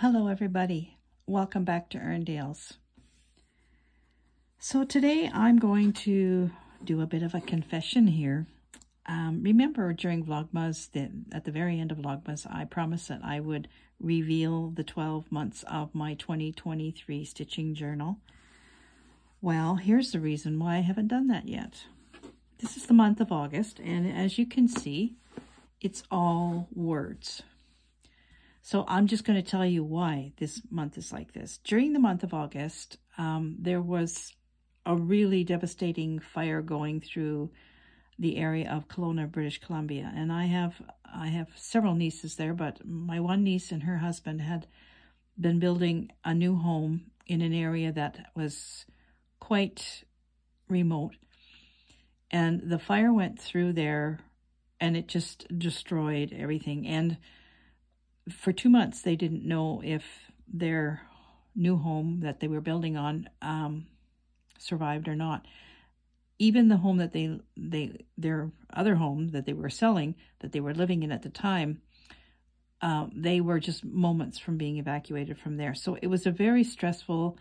Hello everybody, welcome back to Erndales. So today I'm going to do a bit of a confession here. Remember during Vlogmas, at the very end of Vlogmas, I promised that I would reveal the 12 months of my 2023 stitching journal. Well, here's the reason why I haven't done that yet. This is the month of August, and as you can see, it's all words. So I'm just going to tell you why this month is like this. During the month of August, there was a really devastating fire going through the area of Kelowna, British Columbia. And I have several nieces there, but my one niece and her husband had been building a new home in an area that was quite remote. And the fire went through there and it just destroyed everything. And for 2 months, they didn't know if their new home that they were building on survived or not. Even the home that their other home that they were selling, that they were living in at the time, they were just moments from being evacuated from there. So it was a very stressful,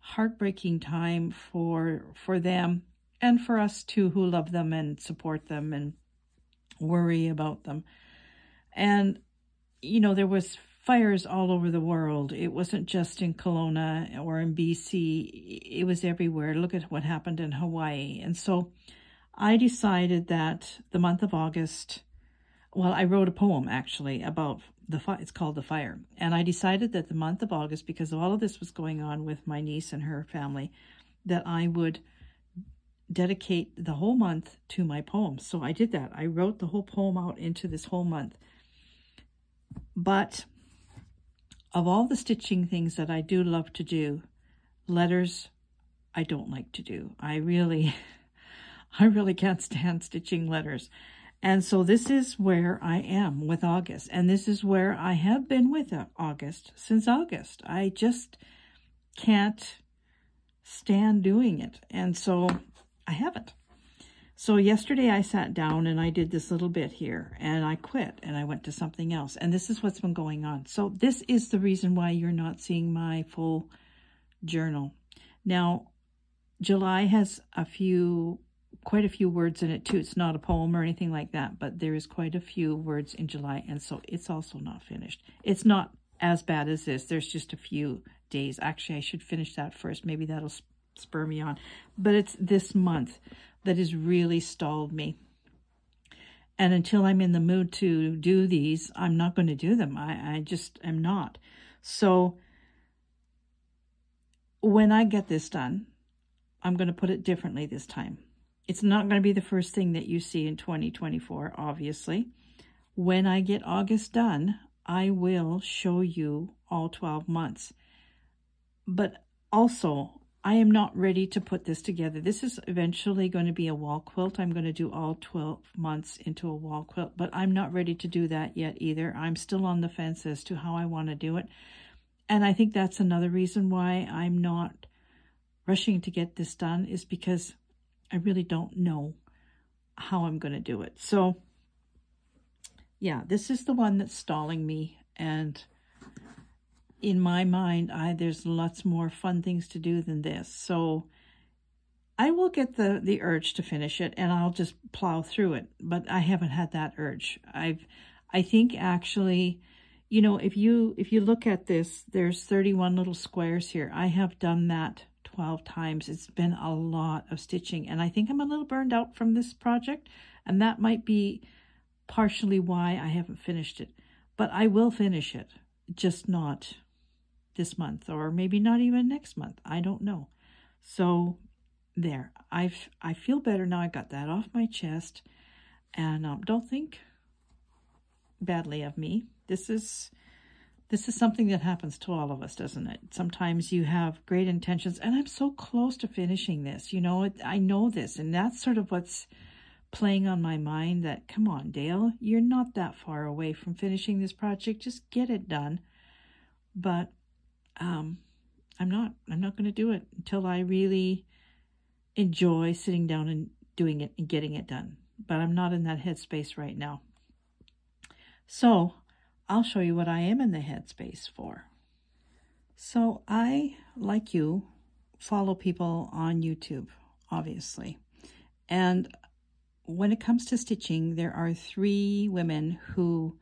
heartbreaking time for them and for us too, who love them and support them and worry about them. And you know, there was fires all over the world. It wasn't just in Kelowna or in BC. It was everywhere. Look at what happened in Hawaii. And so I decided that the month of August, well, I wrote a poem actually about the fire. It's called The Fire. And I decided that the month of August, because all of this was going on with my niece and her family, that I would dedicate the whole month to my poem. So I did that. I wrote the whole poem out into this whole month. But of all the stitching things that I do love to do, letters I don't like to do. I really can't stand stitching letters. And so this is where I am with August. And this is where I have been with August since August. I just can't stand doing it. And so I haven't. So yesterday I sat down and I did this little bit here and I quit and I went to something else. And this is what's been going on. So this is the reason why you're not seeing my full journal. Now, July has quite a few words in it too. It's not a poem or anything like that, but there is quite a few words in July. And so it's also not finished. It's not as bad as this. There's just a few days. Actually, I should finish that first. Maybe that'll spur me on. But it's this month that has really stalled me. And until I'm in the mood to do these, I'm not going to do them. I just am not. So when I get this done, I'm going to put it differently this time. It's not going to be the first thing that you see in 2024, obviously. When I get August done, I will show you all 12 months. But also, I am not ready to put this together. This is eventually going to be a wall quilt. I'm going to do all 12 months into a wall quilt, but I'm not ready to do that yet either. I'm still on the fence as to how I want to do it. And I think that's another reason why I'm not rushing to get this done, is because I really don't know how I'm going to do it. So yeah, this is the one that's stalling me. And in my mind, there's lots more fun things to do than this. So I will get the urge to finish it and I'll just plow through it. But I haven't had that urge. I think actually, you know, if you look at this, there's 31 little squares here. I have done that 12 times. It's been a lot of stitching. And I think I'm a little burned out from this project. And that might be partially why I haven't finished it. But I will finish it. Just not this month, or maybe not even next month. I don't know. So there, I feel better now. I got that off my chest, and don't think badly of me. This is something that happens to all of us, doesn't it? Sometimes you have great intentions, and I'm so close to finishing this. You know, I know this, and that's sort of what's playing on my mind, that come on, Dale, you're not that far away from finishing this project. Just get it done. But I'm not going to do it until I really enjoy sitting down and doing it and getting it done. But I'm not in that headspace right now. So I'll show you what I am in the headspace for. So I, like you, follow people on YouTube, obviously. And when it comes to stitching, there are three women who,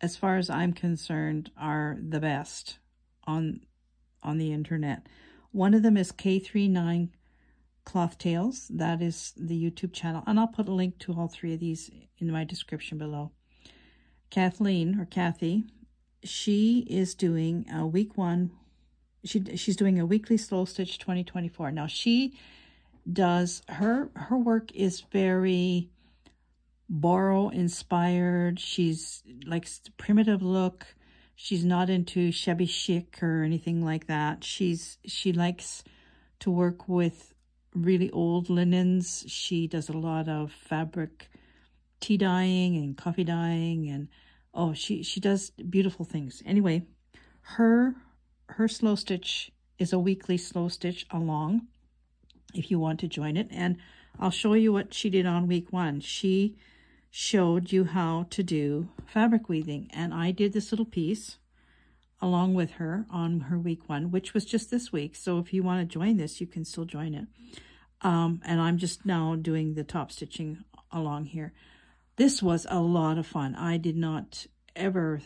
as far as I'm concerned, are the best on the internet. One of them is K3n Cloth Tales. That is the YouTube channel. And I'll put a link to all three of these in my description below. Kathleen, or Kathy, she is doing a week one. She's doing a weekly slow stitch 2024. Now she does, her work is very Borrow inspired. She's likes the primitive look. She's not into shabby chic or anything like that. She likes to work with really old linens. She does a lot of fabric tea dyeing and coffee dyeing, and oh, she does beautiful things. Anyway, her slow stitch is a weekly slow stitch along if you want to join it, and I'll show you what she did on week one. She showed you how to do fabric weaving, and I did this little piece along with her on her week one, which was just this week. So if you want to join this, you can still join it. And I'm just now doing the top stitching along here. This was a lot of fun. I did not ever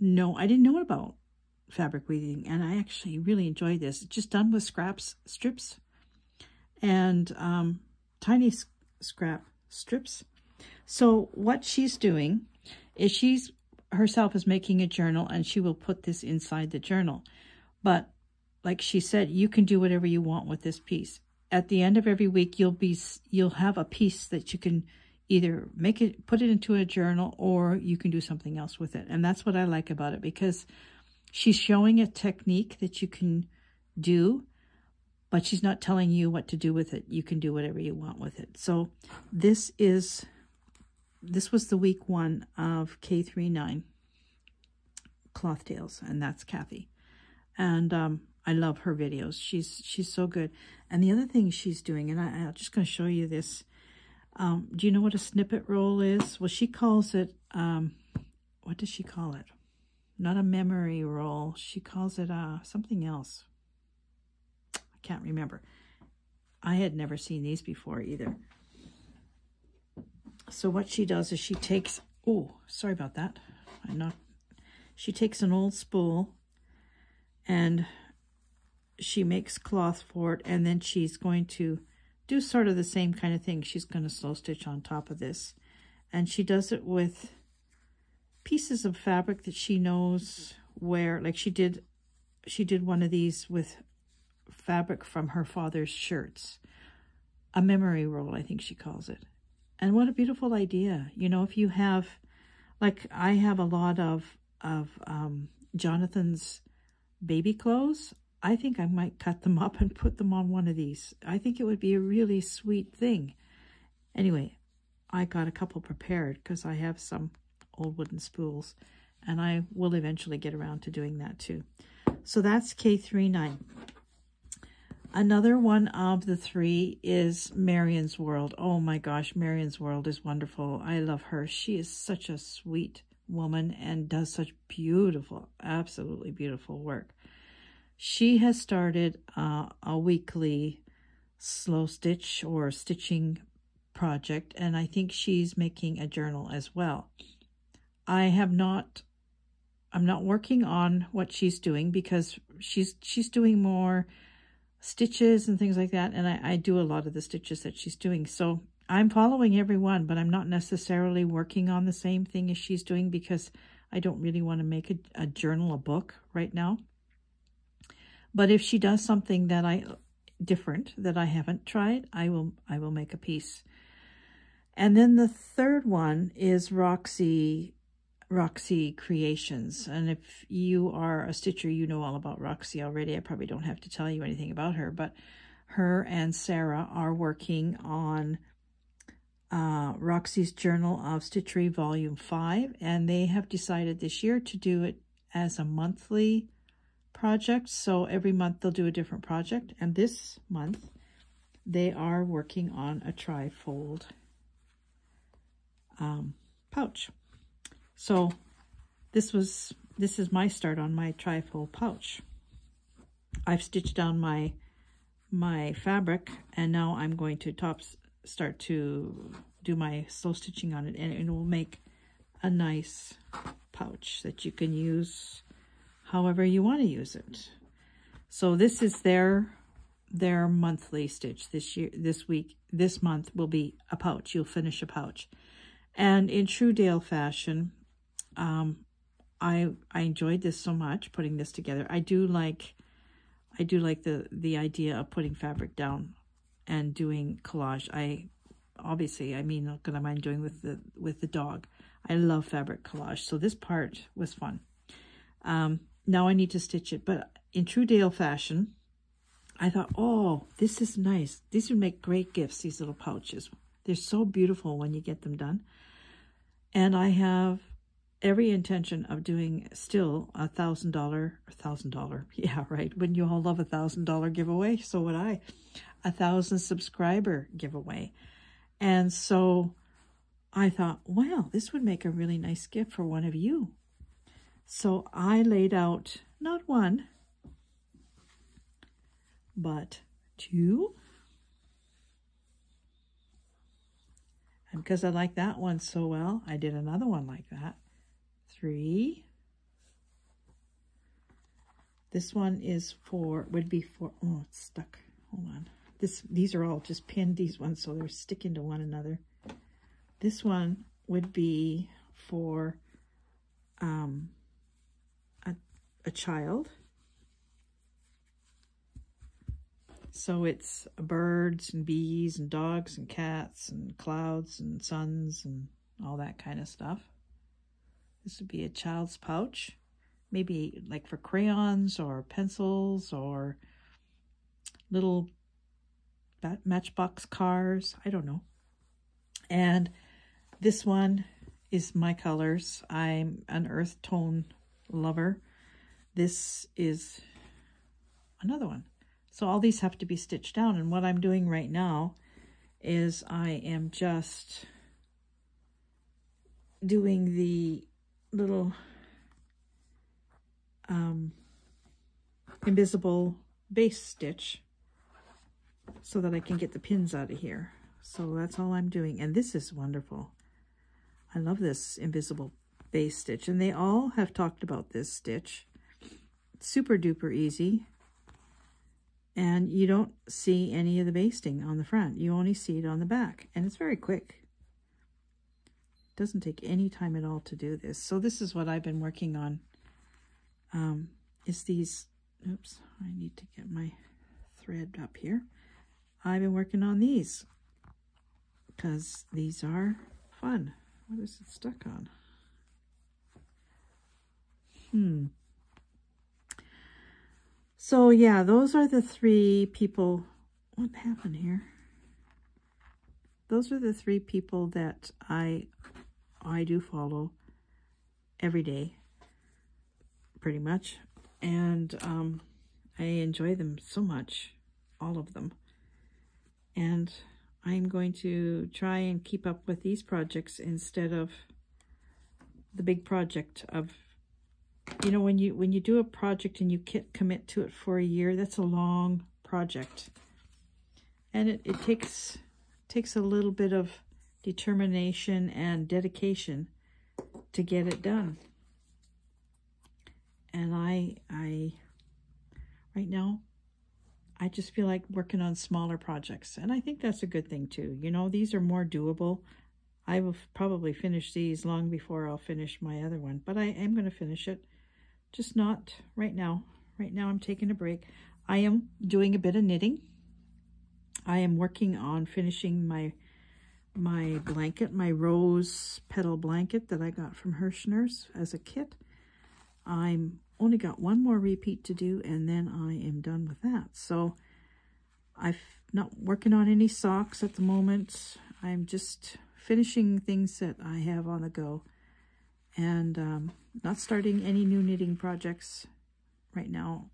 know, I didn't know about fabric weaving, and I actually really enjoyed this. It's just done with scraps, strips, and tiny scrap strips. So what she's doing is she's herself is making a journal, and she will put this inside the journal. But like she said, you can do whatever you want with this piece. At the end of every week, you'll have a piece that you can either make it, put it into a journal, or you can do something else with it. And that's what I like about it, because she's showing a technique that you can do, but she's not telling you what to do with it. You can do whatever you want with it. So this was the week one of K3n Cloth Tales, and that's Kathy. And I love her videos. She's so good. And the other thing she's doing, and I'm just going to show you this. Do you know what a snippet roll is? Well, she calls it, what does she call it? Not a memory roll. She calls it something else. Can't remember. I had never seen these before either. So what she does is she takes, oh, sorry about that. She takes an old spool and she makes cloth for it, and then she's going to do sort of the same kind of thing. She's going to slow stitch on top of this, and she does it with pieces of fabric that she knows where, like she did one of these with fabric from her father's shirts, a memory roll, I think she calls it. And what a beautiful idea. You know, if you have, like I have a lot of Jonathan's baby clothes, I think I might cut them up and put them on one of these. I think it would be a really sweet thing. Anyway, I got a couple prepared because I have some old wooden spools, and I will eventually get around to doing that too. So that's K3n. Another one of the three is Marion's World. Oh my gosh, Marion's World is wonderful. I love her. She is such a sweet woman and does such beautiful, absolutely beautiful work. She has started a weekly slow stitch or stitching project, and I think she's making a journal as well. I'm not working on what she's doing, because she's doing more stitches and things like that, and I do a lot of the stitches that she's doing. So I'm following everyone, but I'm not necessarily working on the same thing as she's doing, because I don't really want to make a journal, a book right now. But if she does something that I haven't tried, I will make a piece. And then the third one is Roxy Creations, and if you are a stitcher, you know all about Roxy already. I probably don't have to tell you anything about her, but her and Sarah are working on Roxy's Journal of Stitchery Volume 5, and they have decided this year to do it as a monthly project, so every month they'll do a different project, and this month they are working on a tri-fold pouch. So this is my start on my tri-fold pouch. I've stitched down my fabric, and now I'm going to start to do my slow stitching on it, and it will make a nice pouch that you can use however you want to use it. So this is their monthly stitch. This month will be a pouch. You'll finish a pouch. And in true Dale fashion, I enjoyed this so much, putting this together. I do like the idea of putting fabric down and doing collage. I mean, not gonna mind doing with the dog. I love fabric collage, so this part was fun. Now I need to stitch it, but in true Dale fashion, I thought, oh, this is nice. These would make great gifts, these little pouches. They're so beautiful when you get them done. And I have every intention of doing still $1,000, yeah, right. Wouldn't you all love $1,000 giveaway? So would I. 1,000 subscriber giveaway. And so I thought, wow, this would make a really nice gift for one of you. So I laid out not one, but two. And because I like that one so well, I did another one like that. 3. This one is would be for, oh, it's stuck. Hold on. These are all just pinned, these ones, so they're sticking to one another. This one would be for a child. So it's birds and bees and dogs and cats and clouds and suns and all that kind of stuff. This would be a child's pouch, maybe like for crayons or pencils or little matchbox cars. I don't know. And this one is my colors. I'm an earth tone lover. This is another one. So all these have to be stitched down. And what I'm doing right now is I am just doing the little invisible base stitch so that I can get the pins out of here. So that's all I'm doing. And this is wonderful. I love this invisible base stitch. And they all have talked about this stitch. It's super duper easy. And you don't see any of the basting on the front. You only see it on the back. And it's very quick. It doesn't take any time at all to do this. So this is what I've been working on. Is these... Oops, I need to get my thread up here. I've been working on these because these are fun. What is it stuck on? So yeah, those are the three people. What happened here? Those are the three people that I do follow every day, pretty much. And I enjoy them so much, all of them. And I'm going to try and keep up with these projects instead of the big project of, you know, when you do a project and you can't commit to it for a year, that's a long project. And it takes a little bit of determination and dedication to get it done. And I right now, I just feel like working on smaller projects. And I think that's a good thing too. You know, these are more doable. I will probably finish these long before I'll finish my other one. But I am going to finish it. Just not right now. Right now I'm taking a break. I am doing a bit of knitting. I am working on finishing my blanket, my rose petal blanket that I got from Hirschner's as a kit. I'm only got one more repeat to do, and then I am done with that. So I'm not working on any socks at the moment. I'm just finishing things that I have on the go, and not starting any new knitting projects right now.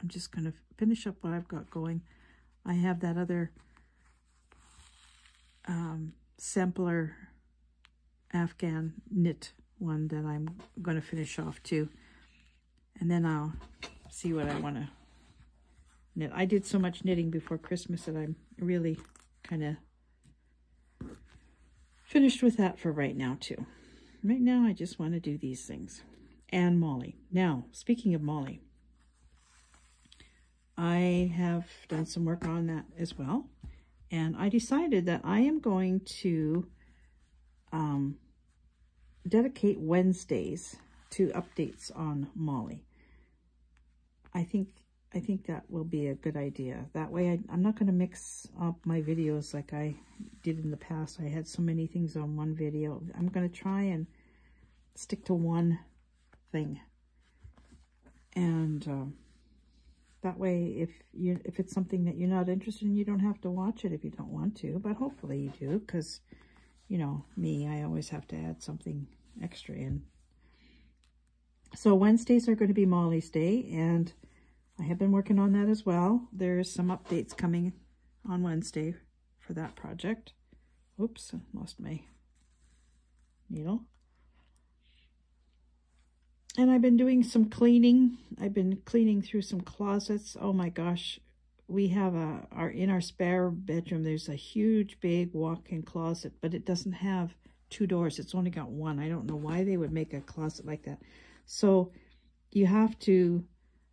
I'm just going to finish up what I've got going. I have that other sampler Afghan knit one that I'm going to finish off too. And then I'll see what I want to knit. I did so much knitting before Christmas that I'm really kind of finished with that for right now too. Right now, I just want to do these things. And Molly. Now, speaking of Molly, I have done some work on that as well. And I decided that I am going to dedicate Wednesdays to updates on Molly. I think that will be a good idea. That way I'm not going to mix up my videos like I did in the past. I had so many things on one video. I'm going to try and stick to one thing. And that way, if it's something that you're not interested in, you don't have to watch it if you don't want to. But hopefully you do, because, you know, me, I always have to add something extra in. So Wednesdays are going to be Molly's Day, and I have been working on that as well. There's some updates coming on Wednesday for that project. Oops, I lost my needle. And I've been doing some cleaning. I've been cleaning through some closets. Oh my gosh, we have in our spare bedroom, there's a huge big walk-in closet, but it doesn't have two doors. It's only got one. I don't know why they would make a closet like that. So you have to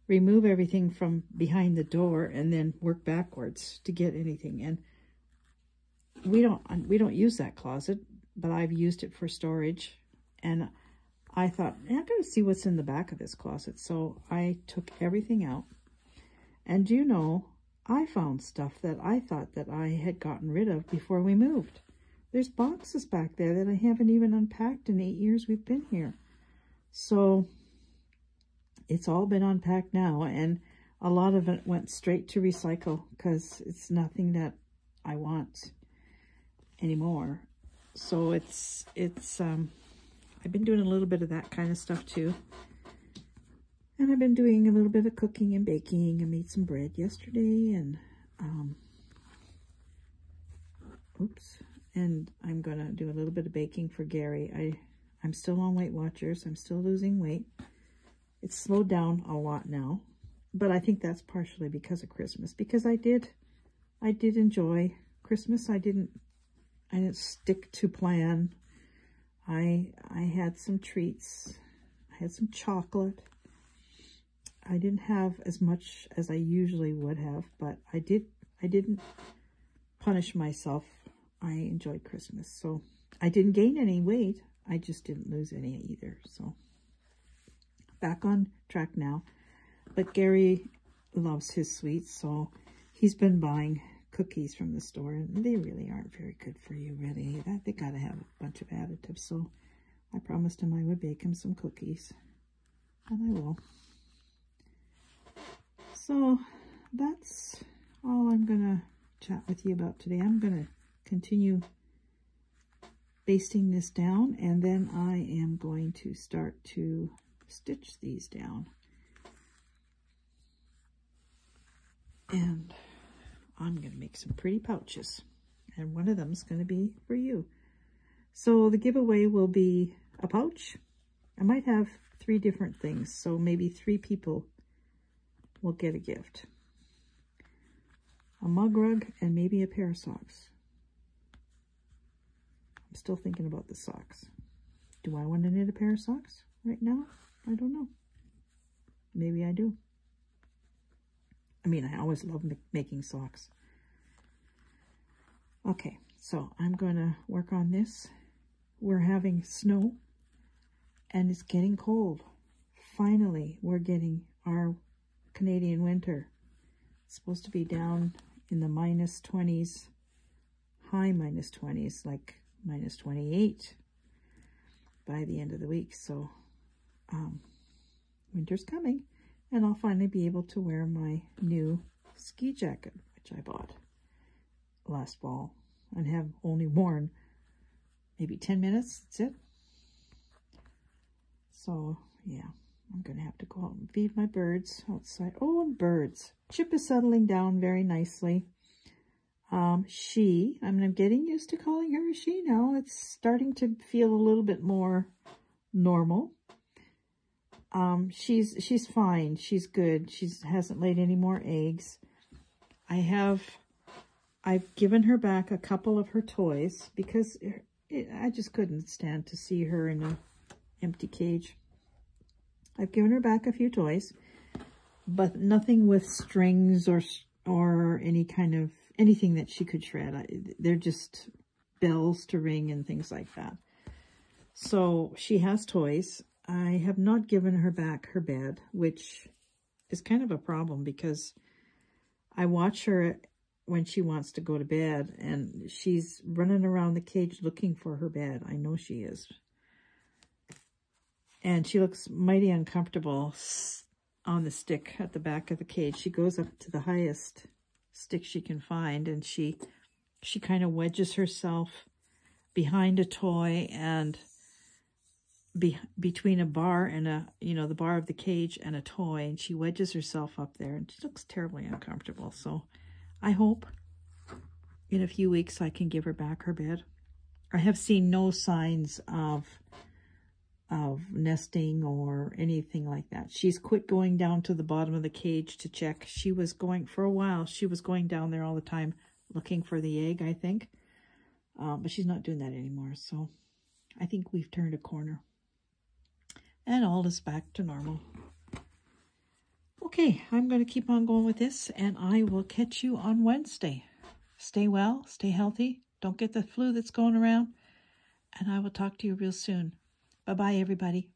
remove everything from behind the door and then work backwards to get anything. And we don't use that closet, but I've used it for storage. And I thought, I've got to see what's in the back of this closet. So I took everything out. And you know, I found stuff that I thought that I had gotten rid of before we moved. There's boxes back there that I haven't even unpacked in 8 years we've been here. So it's all been unpacked now. And a lot of it went straight to recycle because it's nothing that I want anymore. So I've been doing a little bit of that kind of stuff too. And I've been doing a little bit of cooking and baking. I made some bread yesterday and I'm going to do a little bit of baking for Gary. I'm still on Weight Watchers. I'm still losing weight. It's slowed down a lot now, but I think that's partially because of Christmas, because I did enjoy Christmas. I didn't stick to plan. I had some treats. I had some chocolate. I didn't have as much as I usually would have, but I didn't punish myself. I enjoyed Christmas. So I didn't gain any weight. I just didn't lose any either. So back on track now. But Gary loves his sweets, so he's been buying cookies from the store, and they really aren't very good for you, really. They gotta have a bunch of additives, so I promised him I would bake him some cookies, and I will. So that's all I'm gonna chat with you about today. I'm gonna continue basting this down, and then I am going to start to stitch these down. And I'm going to make some pretty pouches, and one of them is going to be for you. So the giveaway will be a pouch. I might have 3 different things, so maybe 3 people will get a gift. A mug rug and maybe a pair of socks. I'm still thinking about the socks. Do I want to knit a pair of socks right now? I don't know. Maybe I do. I mean, I always love making socks. Okay, so I'm going to work on this. We're having snow, and it's getting cold. Finally, we're getting our Canadian winter. It's supposed to be down in the minus 20s, high minus 20s, like minus 28 by the end of the week. So winter's coming. And I'll finally be able to wear my new ski jacket, which I bought last fall and have only worn maybe 10 minutes. That's it. So, yeah, I'm going to have to go out and feed my birds outside. Oh, and birds. Chip is settling down very nicely. I mean, I'm getting used to calling her a she now. It's starting to feel a little bit more normal. She's fine. She's good. She hasn't laid any more eggs. I've given her back a couple of her toys because I just couldn't stand to see her in an empty cage. I've given her back a few toys, but nothing with strings or any kind of anything that she could shred. They're just bells to ring and things like that. So she has toys. I have not given her back her bed, which is kind of a problem because I watch her when she wants to go to bed and she's running around the cage looking for her bed. I know she is. And she looks mighty uncomfortable on the stick at the back of the cage. She goes up to the highest stick she can find and she kind of wedges herself behind a toy and between a bar and the bar of the cage and a toy, and she wedges herself up there and she looks terribly uncomfortable. So I hope in a few weeks I can give her back her bed. I have seen no signs of nesting or anything like that. She's quit going down to the bottom of the cage to check. She was going, for a while, she was going down there all the time looking for the egg, I think. But she's not doing that anymore. So I think we've turned a corner. And all is back to normal. Okay, I'm going to keep on going with this, and I will catch you on Wednesday. Stay well, stay healthy. Don't get the flu that's going around. And I will talk to you real soon. Bye-bye, everybody.